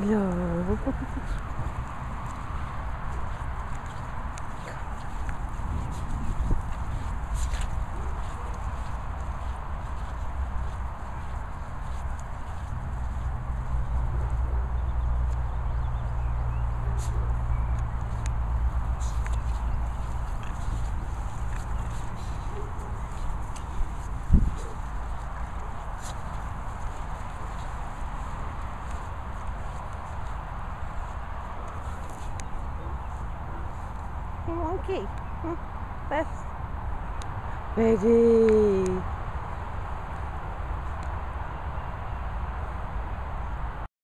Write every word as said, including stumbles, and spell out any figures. Бля, вот monkey, best baby.